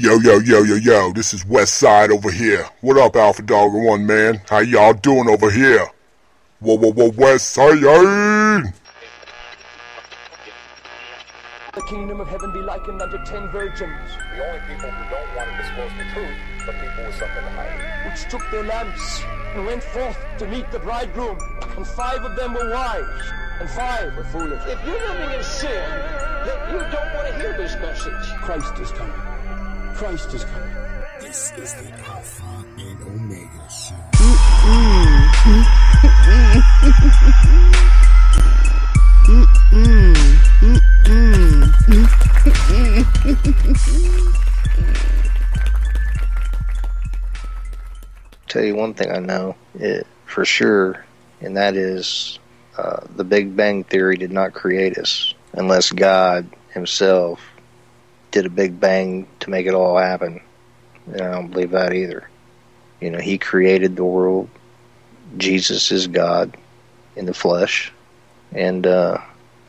Yo, this is Westside over here. What up, Alpha Dog 1, man? How y'all doing over here? Whoa, Westside! The kingdom of heaven be likened unto 10 virgins. The only people who don't want to disclose the truth, but people with something to hide. Which took their lamps and went forth to meet the bridegroom. And 5 of them were wise, and 5 were foolish. If you're living in sin, then you don't want to hear this message. Christ is coming. Christ is coming. This is the Alpha and Omega show. Tell you one thing I know for sure, and that is the Big Bang Theory did not create us unless God himself did a big bang to make it all happen. And I don't believe that either. You know, he created the world. Jesus is God in the flesh. And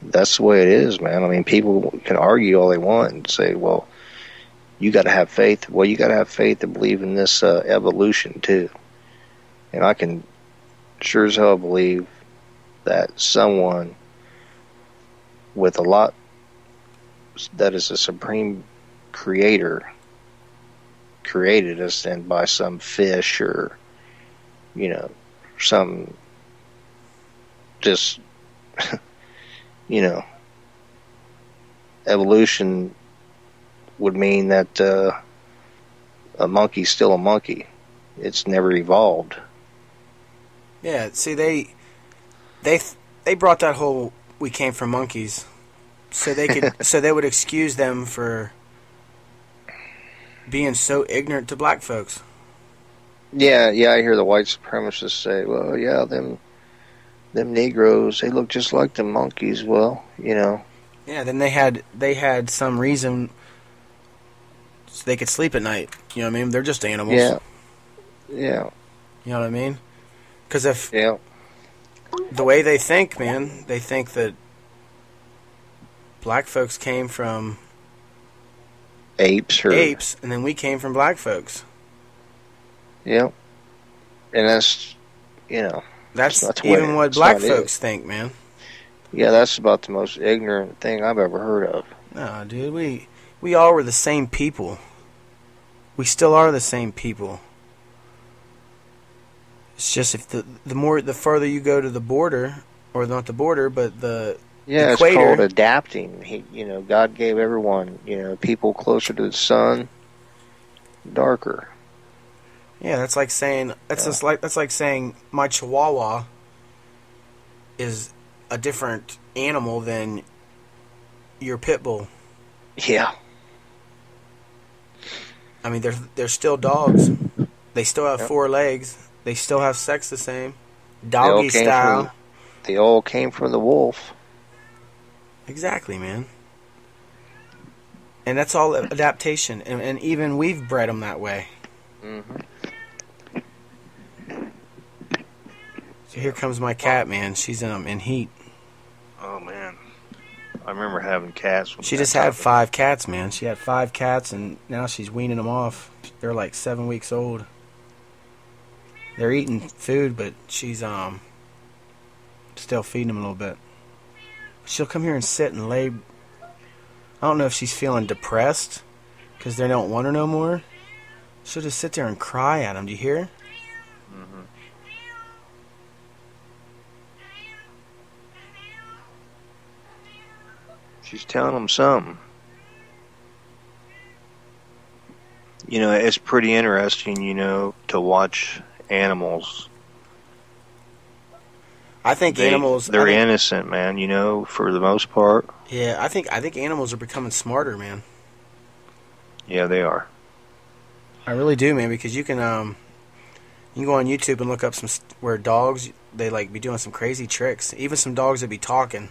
that's the way it is, man. I mean, people can argue all they want and say, well, you got to have faith. Well, you got to have faith to believe in this evolution too. And I can sure as hell believe that someone with a lot that is a supreme creator created us, and by some fish or, you know, some just, you know, evolution would mean that a monkey's still a monkey. It's never evolved. Yeah, see, they brought that whole "we came from monkeys" so they would excuse them for being so ignorant to black folks. Yeah, I hear the white supremacists say, well, yeah, them Negroes, they look just like the monkeys. Well, you know. Yeah, then they had some reason so they could sleep at night. You know what I mean? They're just animals. Yeah. You know what I mean? Because the way they think, man, they think that black folks came from apes, and then we came from black folks. Yep. And that's, you know, that's even what black folks think, man. Yeah, that's about the most ignorant thing I've ever heard of. No, dude, we all were the same people. We still are the same people. It's just if the further you go to the border, or not the border, but the equator. It's called adapting. God gave everyone, people closer to the sun, darker. Yeah, that's like saying that's like saying my Chihuahua is a different animal than your pit bull. Yeah. I mean, they're still dogs. They still have 4 legs. They still have sex the same, doggy style. They all came from the wolf. Exactly, man. And that's all adaptation, and even we've bred them that way. Mm-hmm. So here comes my cat, man. She's in heat. Oh man, I remember having cats. She just had 5 cats, man. She had 5 cats, and now she's weaning them off. They're like 7 weeks old. They're eating food, but she's still feeding them a little bit. She'll come here and sit and lay. I don't know if she's feeling depressed because they don't want her no more. She'll just sit there and cry at them. Do you hear? Mm-hmm. She's telling them something. You know, it's pretty interesting, to watch animals. I think they're innocent, man, for the most part. Yeah, I think animals are becoming smarter, man. Yeah, they are. I really do, man, because you can go on YouTube and look up where dogs, they like be doing some crazy tricks. Even some dogs that be talking,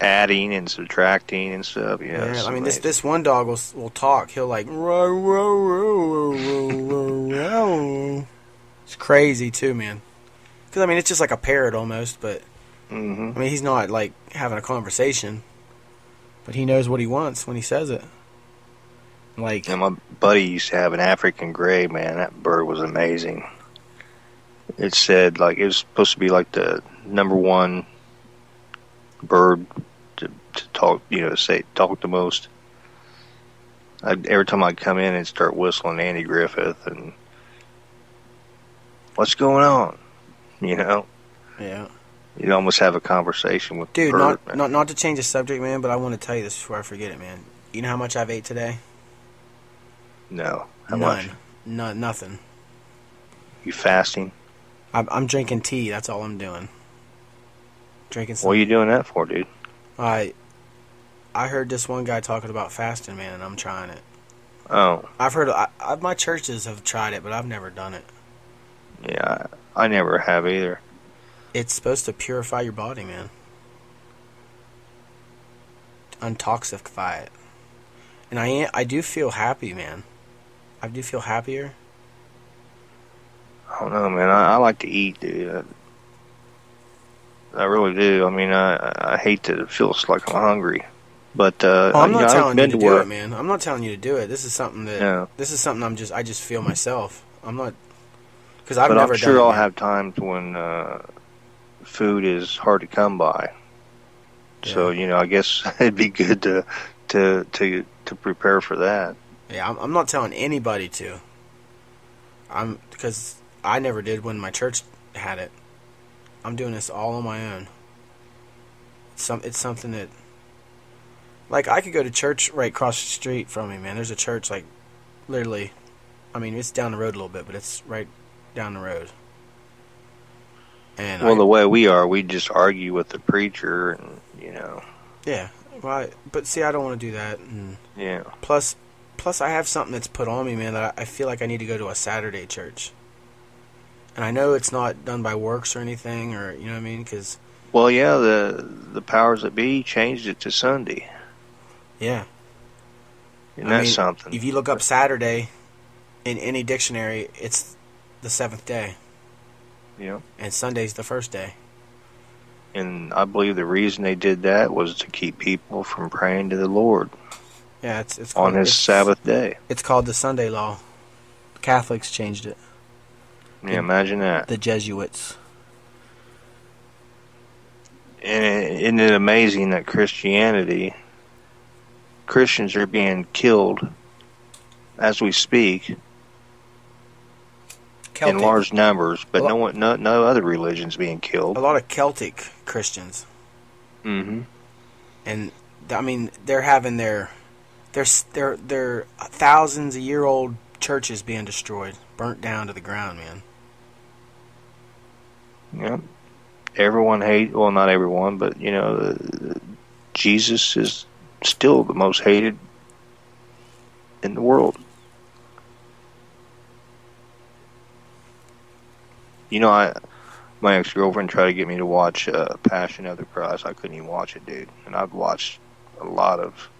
adding and subtracting and stuff. Yeah, I mean, this one dog will talk. He'll like It's crazy too, man. Because, I mean, it's just like a parrot almost, but, I mean, he's not, like, having a conversation. But he knows what he wants when he says it. Like, and my buddy used to have an African gray, man. That bird was amazing. It said, like, it was supposed to be like the #1 bird to talk, you know, talk the most. Every time I'd come in and start whistling Andy Griffith and what's going on, you know? Yeah. You'd almost have a conversation with the bird, man. Not to change the subject, man, but I want to tell you this before I forget it, man. You know how much I've ate today? No. How much? Nothing. You fasting? I'm drinking tea. That's all I'm doing. Drinking something. What are you doing that for, dude? I heard this one guy talking about fasting, man, and I'm trying it. Oh. I've heard... my churches have tried it, but I've never done it. Yeah, I never have either. It's supposed to purify your body, man. Untoxify it. And I do feel happy, man. I do feel happier. I don't know, man. I like to eat, dude. I really do. I mean, I hate to feel like I'm hungry. But I'm not telling you to do it, man. I'm not telling you to do it. This is something that this is something I just feel myself. I'm not, because I've never done it. But I'm sure I'll have times when food is hard to come by. Yeah. So, you know, I guess it'd be good to prepare for that. Yeah, I'm not telling anybody to. Because I never did when my church had it. I'm doing this all on my own. It's something that. Like, I could go to church right across the street from me, man. There's a church, like, literally... I mean, it's down the road a little bit, but it's right down the road. And well, the way we are, we just argue with the preacher and, you know... Yeah. Well, but, see, I don't want to do that. And yeah. Plus, I have something that's put on me, man, that I feel like I need to go to a Saturday church. And I know it's not done by works or anything, or, you know what I mean? Because... Well, yeah, the powers that be changed it to Sunday. Yeah. And that's something. If you look up Saturday in any dictionary, it's the 7th day. Yeah. And Sunday's the first day. And I believe the reason they did that was to keep people from praying to the Lord. Yeah, it's on his Sabbath day. It's called the Sunday law. The Catholics changed it. Yeah, imagine that. The Jesuits. And isn't it amazing that Christians are being killed as we speak in large numbers, but no other religion's being killed. A lot of Celtic Christians. Mm-hmm. And I mean, they're having their thousands of year old churches being destroyed, burnt down to the ground, man. Yep. Everyone well, not everyone, but you know, Jesus is still the most hated in the world. You know, my ex-girlfriend tried to get me to watch Passion of the Christ. I couldn't even watch it, dude. And I've watched a lot of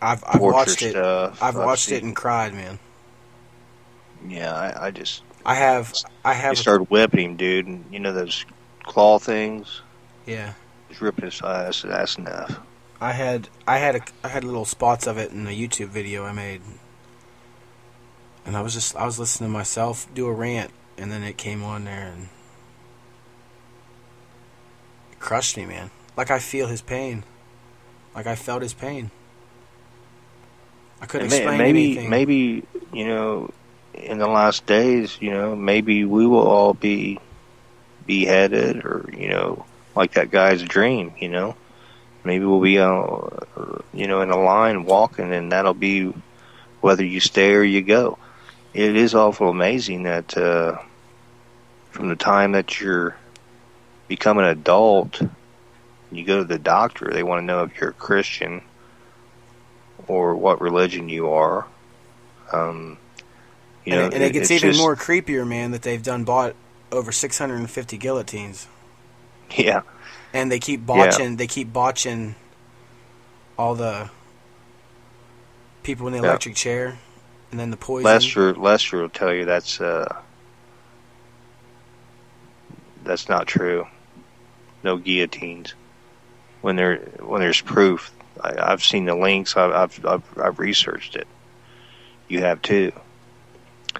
I've watched it. I've watched it and cried, man. Yeah, I just I started whipping him, dude, and you know those claw things? Yeah. Just ripping his eyes. That's enough. I had little spots of it in a YouTube video I made, and I was listening to myself do a rant, and then it came on there and it crushed me, man. Like I feel his pain. Like I felt his pain. I couldn't explain anything. Maybe you know. In the last days, you know, maybe we will all be beheaded, or you know, like that guy's dream, you know, maybe we'll be, you know, in a line walking, and that'll be whether you stay or you go. It is awful amazing that from the time that you're become an adult, you go to the doctor. They want to know if you're a Christian or what religion you are. You know, and it gets even more creepier, man, that they've bought over 650 guillotines. Yeah. And they keep botching. Yeah. They keep botching all the people in the electric chair, and then the poison. Lester will tell you that's not true. No guillotines. When there's proof I've seen the links. I've researched it. You have too. Yeah,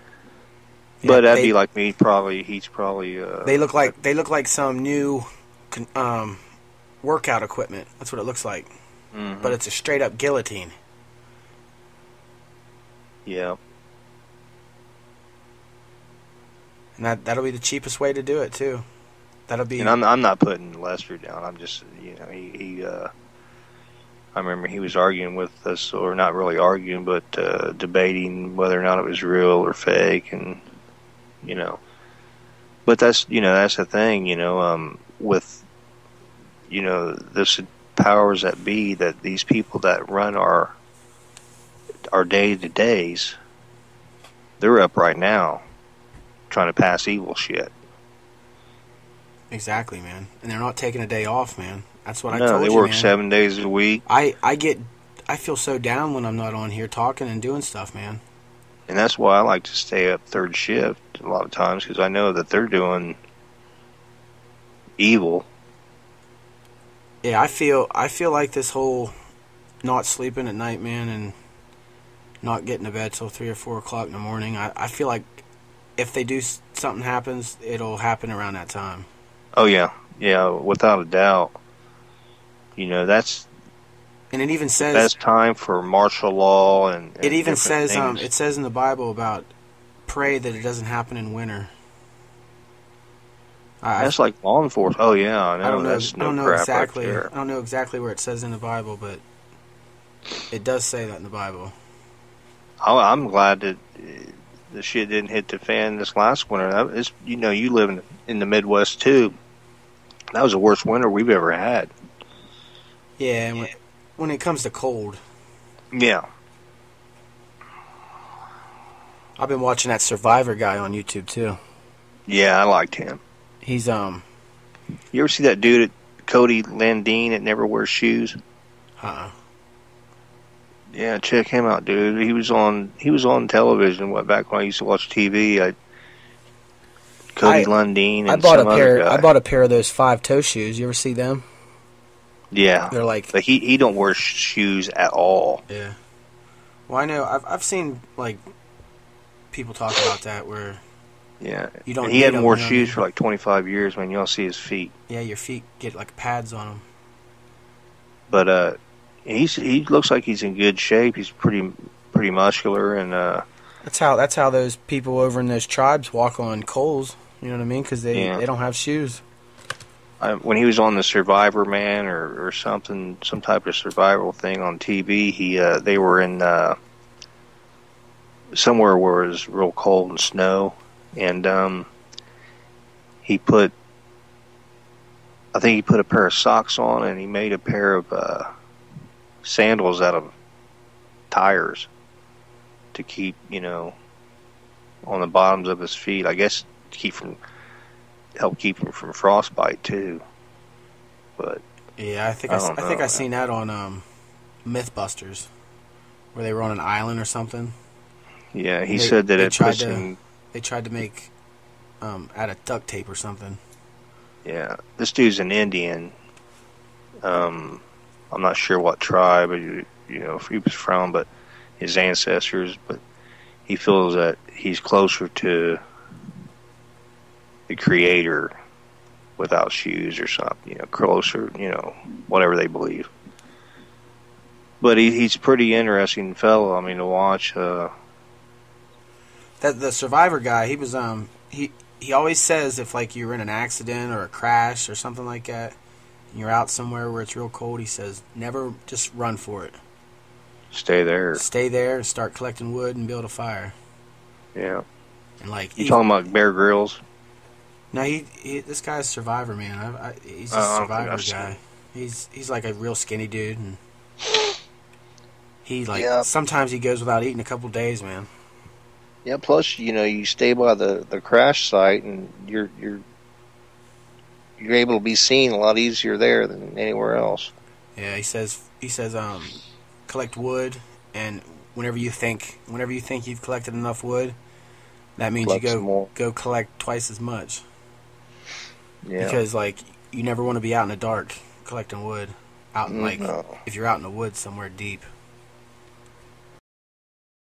but that'd be like me. Probably he's probably. They look like some new workout equipment. That's what it looks like. Mm-hmm. But it's a straight up guillotine. Yeah. And that'll be the cheapest way to do it too. That'll be. And I'm not putting Lester down. I'm just, you know, he I remember he was arguing with us, or not really arguing, but debating whether or not it was real or fake, and you know. But that's, you know, that's the thing, you know, with, you know, this powers that be, that these people that run our day to days, they're up right now trying to pass evil shit. Exactly, man. And they're not taking a day off, man. That's what I told you. They work 7 days a week. I feel so down when I'm not on here talking and doing stuff, man. And that's why I like to stay up third shift a lot of times, because I know that they're doing evil. Yeah, I feel like this whole not sleeping at night, man, and not getting to bed till 3 or 4 o'clock in the morning. I feel like if they do something happens, it'll happen around that time. Oh yeah, yeah, without a doubt. You know, that's, and it even says that's time for martial law, and it even says it says in the Bible about pray that it doesn't happen in winter. That's like law enforcement. Oh yeah, I know. I don't know exactly where it says in the Bible, but it does say that in the Bible. I'm glad that the shit didn't hit the fan this last winter. It's, you know, you live in the Midwest too. That was the worst winter we've ever had. Yeah, and when it comes to cold. Yeah. I've been watching that Survivor guy on YouTube too. Yeah, I liked him. He's You ever see that dude, Cody Landine, that never wears shoes? Uh-uh. Yeah, check him out, dude. He was on television. Back when I used to watch TV, Cody Landine. I bought a pair of those 5-toe shoes. You ever see them? Yeah, they're like, but he don't wear shoes at all. Yeah. Well, I know I've seen like people talk about that where. Yeah. You don't. And he hadn't worn shoes for like 25 years. Man, y'all see his feet. Yeah, your feet get like pads on them. But he looks like he's in good shape. He's pretty muscular, and that's how those people over in those tribes walk on coals. You know what I mean? Because they don't have shoes. When he was on the Survivor, man, or something, some type of survival thing on TV, they were in somewhere where it was real cold and snow, and he put a pair of socks on, and he made a pair of sandals out of tires to keep, you know, on the bottoms of his feet, I guess, to help keep him from frostbite too. But yeah, I think I seen that on MythBusters, where they were on an island or something. Yeah, he said that they tried to make out of duct tape or something. Yeah, this dude's an Indian. I'm not sure what tribe, you know, if he was from, but his ancestors. But he feels that he's closer to the creator without shoes or something, you know, closer, you know, whatever they believe. But he's a pretty interesting fellow, I mean, to watch. That the Survivor guy, he was he always says if like you're in an accident or a crash or something like that, and you're out somewhere where it's real cold, he says never just run for it. Stay there and start collecting wood and build a fire. Yeah. And like you talking about Bear Grylls? No, this guy's a Survivor, man. He's a Survivor guy. He's like a real skinny dude, and he like sometimes he goes without eating a couple days, man. Yeah. Plus, you know, you stay by the crash site, and you're able to be seen a lot easier there than anywhere else. Yeah, he says collect wood, and whenever you think you've collected enough wood, that means you go collect twice as much. Yeah. Because, like, you never want to be out in the dark collecting wood. out in, like, if you're out in the woods somewhere deep.